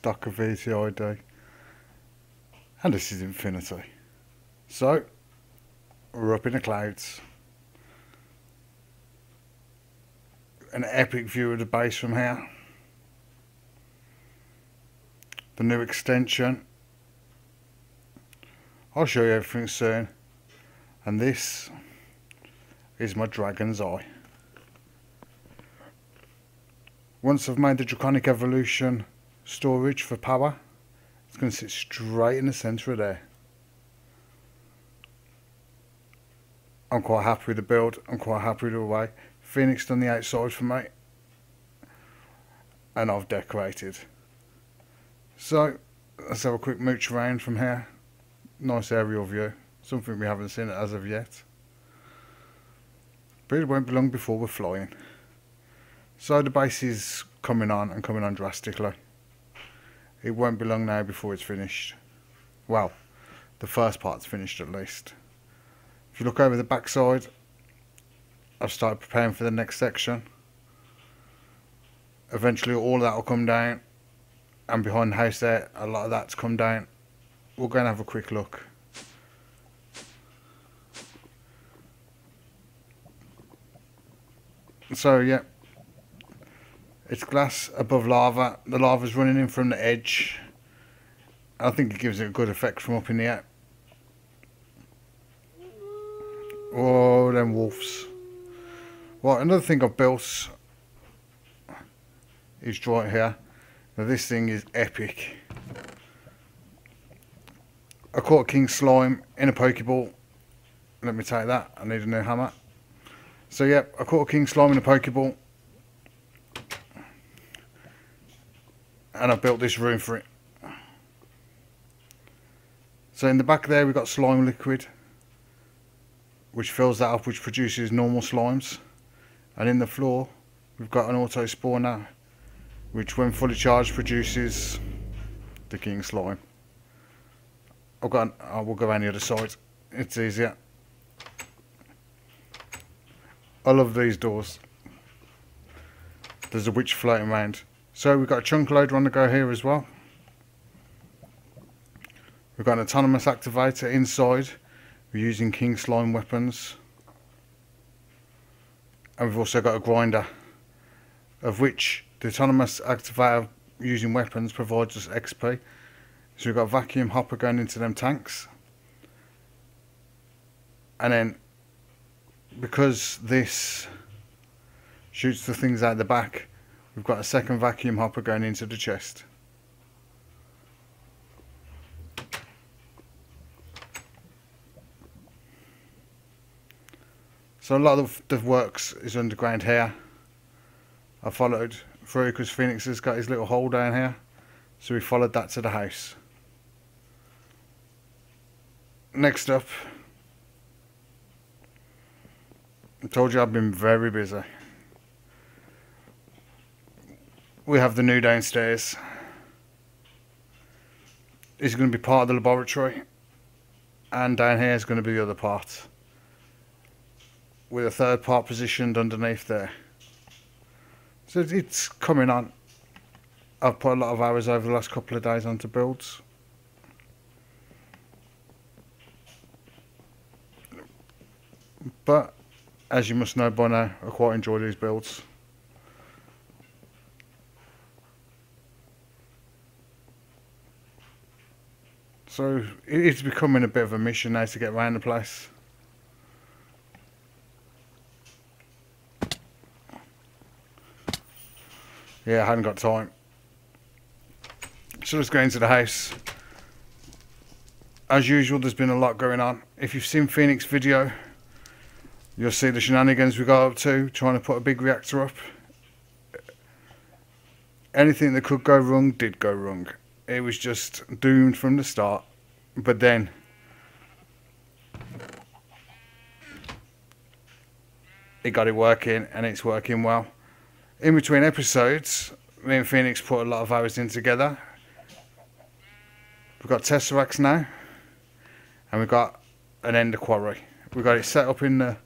stock of VTID. And this is infinity. So, we're up in the clouds. An epic view of the base from here. The new extension. I'll show you everything soon. And this is my dragon's eye. Once I've made the Draconic Evolution storage for power, it's going to sit straight in the centre of there. I'm quite happy with the build, I'm quite happy with the way. Phoenix done the outside for me, and I've decorated. So, let's have a quick mooch around from here. Nice aerial view, something we haven't seen as of yet. But it won't be long before we're flying. So the base is coming on and coming on drastically. It won't be long now before it's finished. Well, the first part's finished at least. If you look over the backside, I've started preparing for the next section. Eventually all of that will come down, and behind the house there, a lot of that's come down. We'll go and have a quick look. So yeah. It's glass above lava. The lava's running in from the edge. I think it gives it a good effect from up in the air. Oh, them wolves. Well, another thing I've built is right here. Now this thing is epic. I caught King Slime in a Pokeball. Let me take that. I need a new hammer. So yeah, I caught King Slime in a Pokeball. And I built this room for it. So in the back there we've got slime liquid, which fills that up, which produces normal slimes. And in the floor we've got an auto spawner, which when fully charged produces the King Slime. I've got I will go around the other side, it's easier. I love these doors. There's a witch floating around. So we've got a chunk loader on the go here as well. We've got an autonomous activator inside. We're using King Slime weapons. And we've also got a grinder, of which the autonomous activator using weapons provides us XP. So we've got a vacuum hopper going into them tanks. And then, because this shoots the things out the back, we've got a second vacuum hopper going into the chest. So a lot of the works is underground here. I followed through because Phoenix has got his little hole down here. So we followed that to the house. Next up. I told you I've been very busy. We have the new downstairs. It's going to be part of the laboratory, and down here is going to be the other part, with a third part positioned underneath there. So it's coming on. I've put a lot of hours over the last couple of days onto builds. But as you must know by now, I quite enjoy these builds. So it's becoming a bit of a mission now to get around the place. Yeah, I hadn't got time. So let's go into the house. As usual, there's been a lot going on. If you've seen Phoenix's video, you'll see the shenanigans we got up to, trying to put a big reactor up. Anything that could go wrong did go wrong. It was just doomed from the start, but then it got it working, and it's working well. In between episodes, me and Phoenix put a lot of hours in together. We've got Tesseracts now, and we've got an Ender Quarry. We've got it set up in the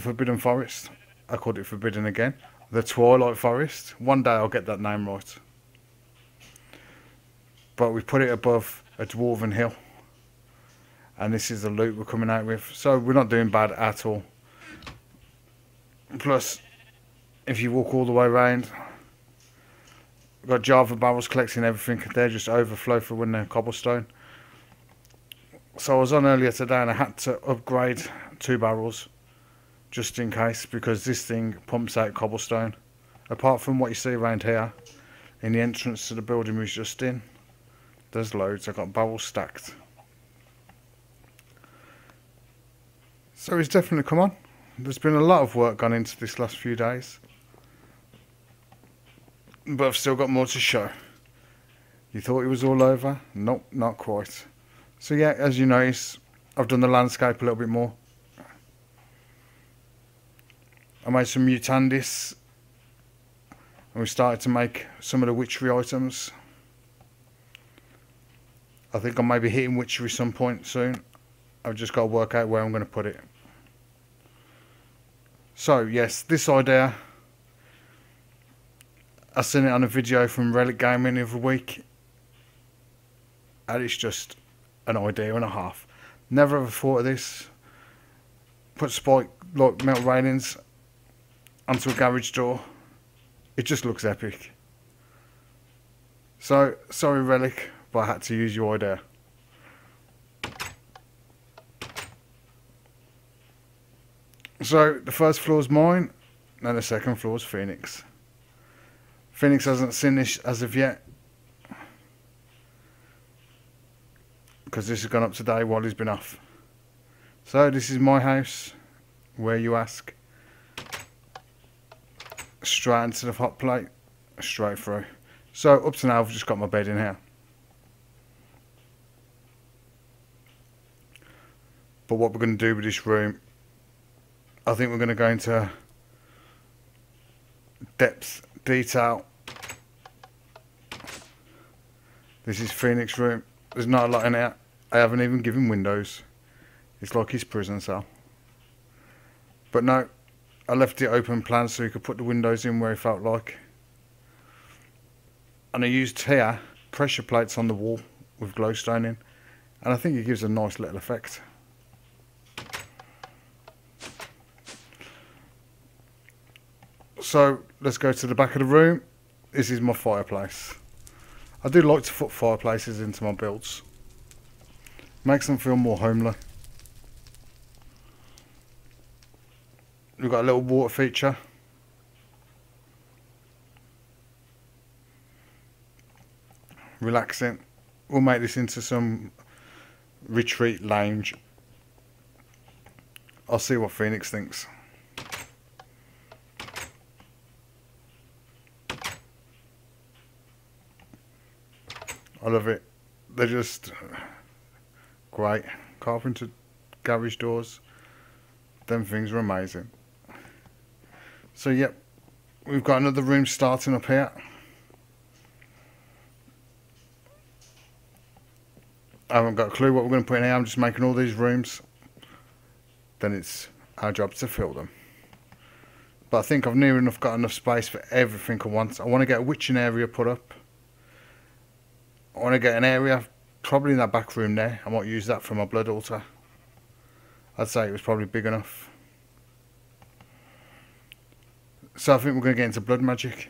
Forbidden Forest. I called it Forbidden again. The Twilight Forest. One day I'll get that name right. but we put it above a dwarven hill, and this is the loot we're coming out with, so we're not doing bad at all. Plus, if you walk all the way around, we've got Java barrels collecting everything, they just overflow for when they're cobblestone. So I was on earlier today and I had to upgrade 2 barrels just in case, because this thing pumps out cobblestone. Apart from what you see around here in the entrance to the building we was just in, there's loads. I've got barrels stacked. So it's definitely come on. There's been a lot of work gone into this last few days, but I've still got more to show. You thought it was all over? Nope, not quite. So yeah, as you notice, I've done the landscape a little bit more. I made some Mutandis, and we started to make some of the witchery items. I think I may be hitting witchery some point soon. I've just got to work out where I'm going to put it. So yes, this idea, I seen it on a video from Relic Gaming the other week, and it's just an idea and a half. Never ever thought of this. Put spike like metal railings onto a garage door. It just looks epic. So sorry Relic, but I had to use your idea. So the first floor's mine, and the second floor's Phoenix. Phoenix hasn't seen this as of yet, because this has gone up today while he's been off. So this is my house, where you ask. Straight into the hot plate, straight through. So up to now I've just got my bed in here. But what we're going to do with this room, I think we're going to go into depth detail. This is Phoenix room. There's not a lot in here. I haven't even given windows. It's like his prison cell. But no, I left it open plan so he could put the windows in where he felt like. And I used here pressure plates on the wall with glowstone in, and I think it gives a nice little effect. So let's go to the back of the room. This is my fireplace. I do like to put fireplaces into my builds. Makes them feel more homely. We've got a little water feature. Relaxing. We'll make this into some retreat lounge. I'll see what Phoenix thinks. I love it. They're just great. Carpenter garage doors. Them things are amazing. So yep, we've got another room starting up here. I haven't got a clue what we're going to put in here. I'm just making all these rooms. Then it's our job to fill them. But I think I've near enough got enough space for everything I want. I want to get a witching area put up. I want to get an area, probably in that back room there. I might use that for my blood altar. I'd say it was probably big enough. So I think we're going to get into blood magic.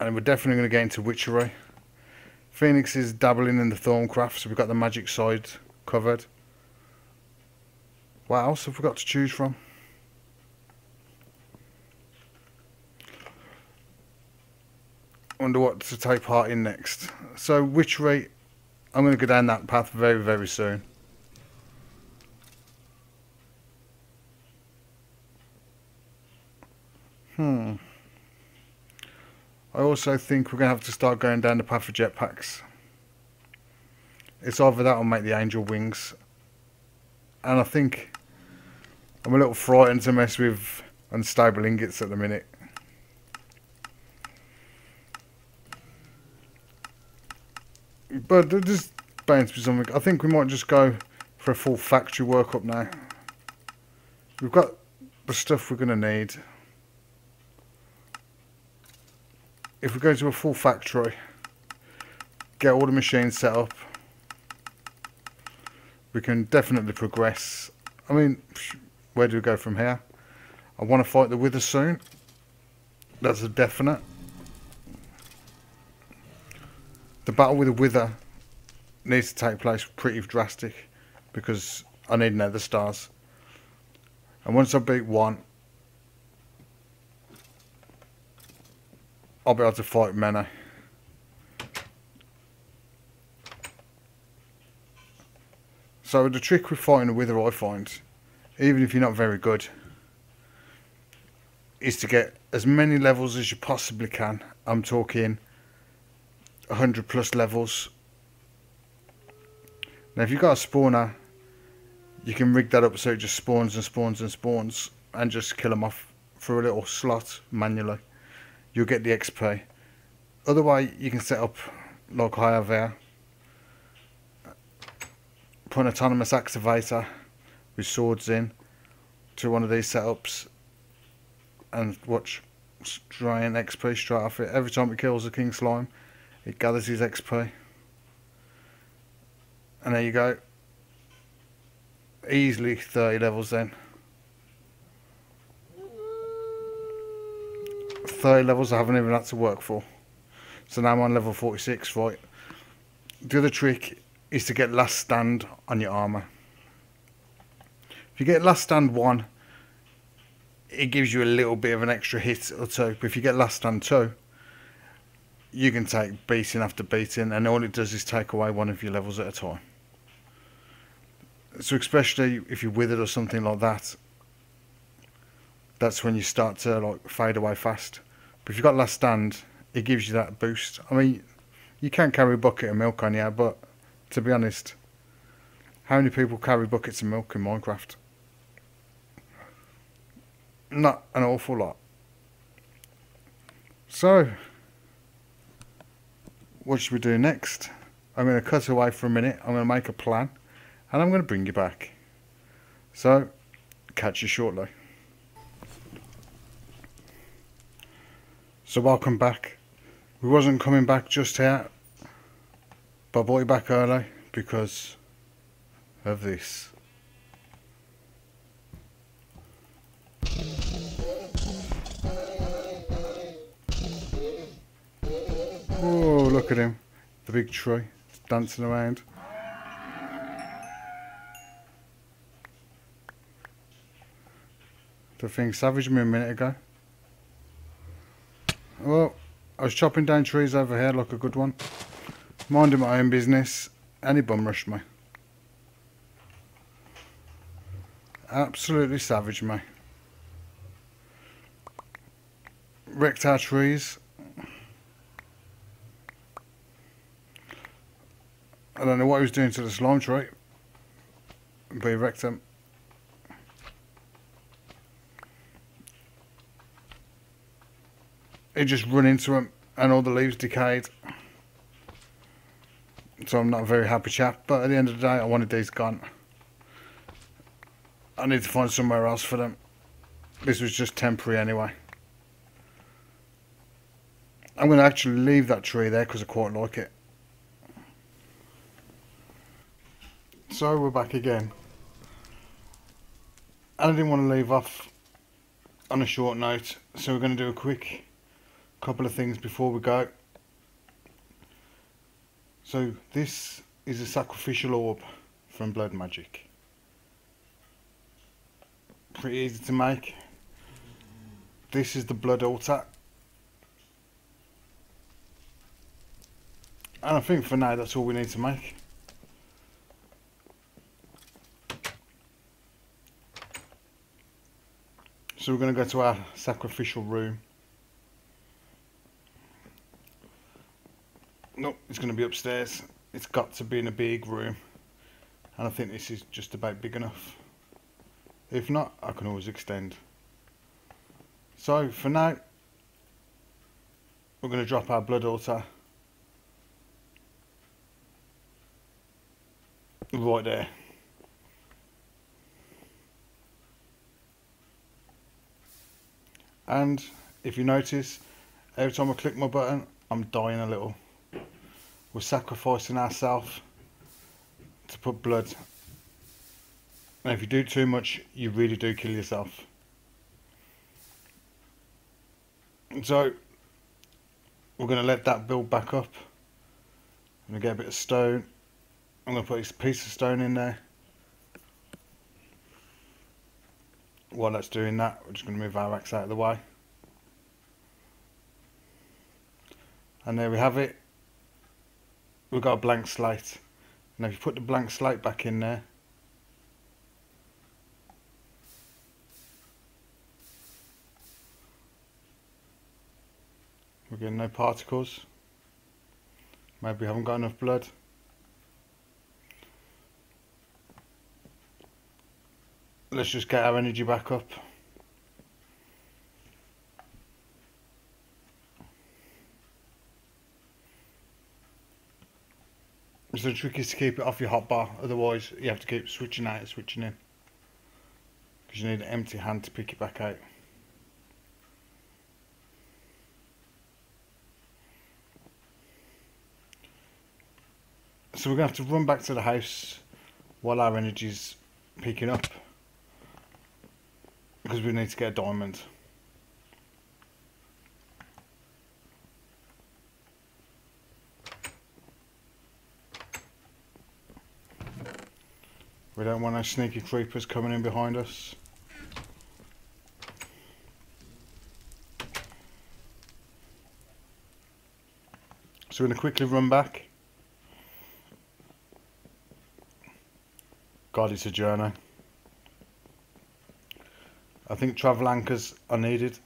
And we're definitely going to get into witchery. Phoenix is dabbling in the thorn craft, so we've got the magic side covered. What else have we got to choose from? Wonder what to take part in next. So witchery, I'm going to go down that path very, very soon. I also think we're going to have to start going down the path of jetpacks. It's either that or make the angel wings. And I think I'm a little frightened to mess with unstable ingots at the minute. But there's bound to be something. I think we might just go for a full factory workup now. We've got the stuff we're going to need. if we go to a full factory, get all the machines set up, we can definitely progress. I mean, where do we go from here? I want to fight the Wither soon. That's a definite. The battle with the Wither needs to take place pretty drastic because I need Netherstars. And once I beat one, I'll be able to fight many. So the trick with fighting the Wither, I find, even if you're not very good, is to get as many levels as you possibly can. I'm talking 100 plus levels. Now if you've got a spawner, you can rig that up so it just spawns and spawns and spawns and just kill them off through a little slot manually. You'll get the XP. Otherwise, you can set up like I have there, put an autonomous activator with swords in to one of these setups and watch drain XP straight off it. Every time it kills a King Slime, it gathers his XP. And there you go. Easily 30 levels then. 30 levels I haven't even had to work for. So now I'm on level 46, right? The other trick is to get Last Stand on your armour. If you get Last Stand 1, it gives you a little bit of an extra hit or two. But if you get Last Stand 2, you can take beating after beating, and all it does is take away one of your levels at a time. So especially if you're withered or something like that, that's when you start to like fade away fast. But if you've got Last Stand, it gives you that boost. I mean, you can carry a bucket of milk on you, but to be honest, how many people carry buckets of milk in Minecraft? Not an awful lot. So, what should we do next? I'm going to cut away for a minute. I'm going to make a plan, and I'm going to bring you back. So, catch you shortly. So welcome back. We wasn't coming back just here, but I brought you back early because of this. Oh, look at him. The big tree dancing around. The thing savaged me a minute ago. Well, I was chopping down trees over here like a good one, minding my own business, and he bum rushed me. Absolutely savaged me. Wrecked our trees. I don't know what he was doing to the slime tree, but he wrecked them. It just run into them and all the leaves decayed. So I'm not a very happy chap, but at the end of the day I wanted these gone. I need to find somewhere else for them. This was just temporary anyway. I'm going to actually leave that tree there because I quite like it. So we're back again. And I didn't want to leave off on a short note, so we're going to do a quick couple of things before we go. So this is a sacrificial orb from Blood Magic. Pretty easy to make. This is the Blood Altar, and I think for now that's all we need to make. So we're going to go to our sacrificial room. Nope, it's going to be upstairs. It's got to be in a big room. And I think this is just about big enough. If not, I can always extend. So for now, we're going to drop our Blood Altar right there. And if you notice, Every time I click my button, I'm dying a little. We're sacrificing ourselves to put blood. And if you do too much, you really do kill yourself. So, we're going to let that build back up. I'm going to get a bit of stone. I'm going to put a piece of stone in there. While that's doing that, we're just going to move our axe out of the way. And there we have it. We've got a blank slate. Now if you put the blank slate back in there, we're getting no particles. Maybe we haven't got enough blood. Let's just get our energy back up. So the trick is to keep it off your hotbar, otherwise you have to keep switching out and switching in. Because you need an empty hand to pick it back out. So we're going to have to run back to the house while our energy's picking up. Because we need to get a diamond. We don't want no sneaky creepers coming in behind us. So we're going to quickly run back. God, it's a journey. I think travel anchors are needed.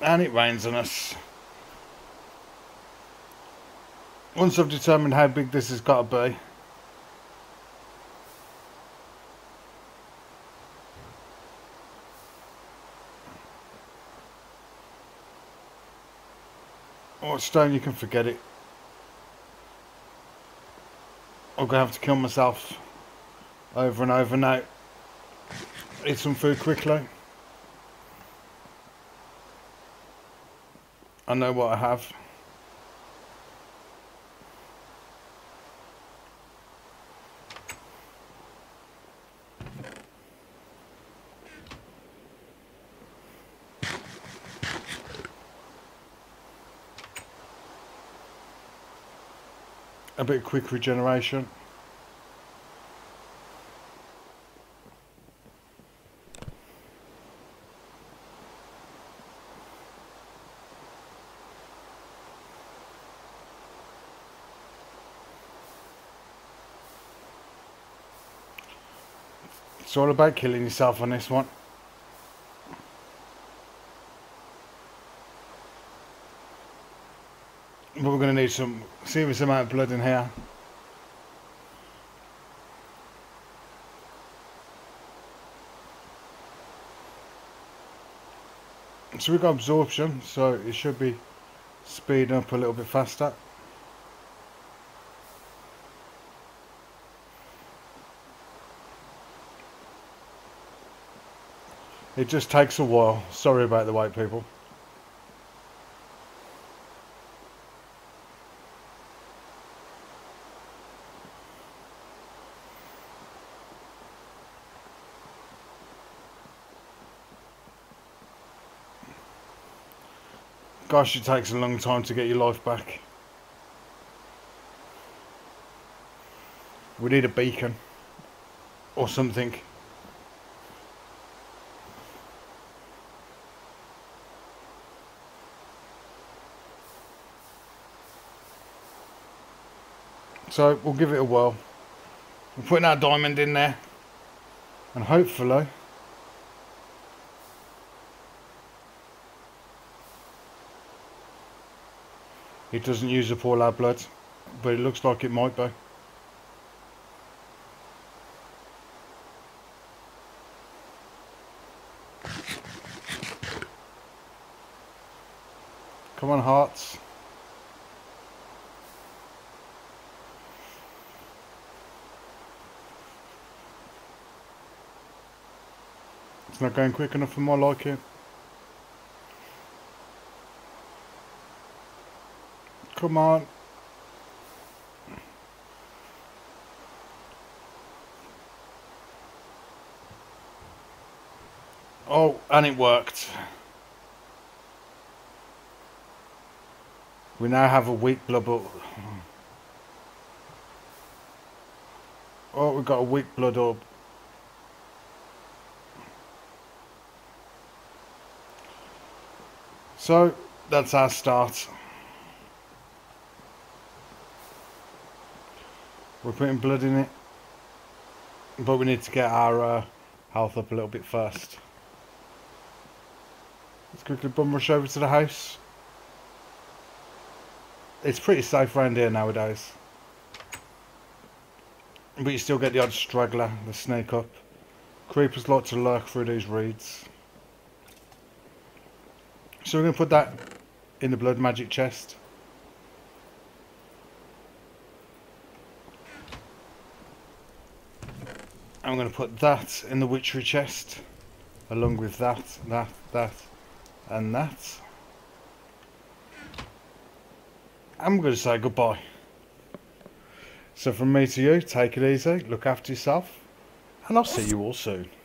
And it rains on us. Once I've determined how big this has got to be, oh, stone, you can forget it. I'm going to have to kill myself over and over now. Eat some food quickly. I know what I have. A bit of quick regeneration. It's all about killing yourself on this one. But we're going to need some serious amount of blood in here. So we've got absorption, so it should be speeding up a little bit faster. It just takes a while. Sorry about the white people. Gosh, it takes a long time to get your life back. We need a beacon or something. So we'll give it a whirl. We're putting our diamond in there and hopefully it doesn't use up all our blood, but it looks like it might be. Come on, hearts. It's not going quick enough for my liking. Come on. Oh, and it worked. We now have a weak blood orb. Oh, we've got a weak blood orb. So, that's our start. We're putting blood in it. But we need to get our health up a little bit first. Let's quickly bum rush over to the house. It's pretty safe around here nowadays. But you still get the odd straggler, the sneak up. Creepers like to lurk through these reeds. So we're going to put that in the blood magic chest. I'm going to put that in the witchery chest. Along with that, that, and that. I'm going to say goodbye. So from me to you, take it easy, look after yourself, and I'll see you all soon.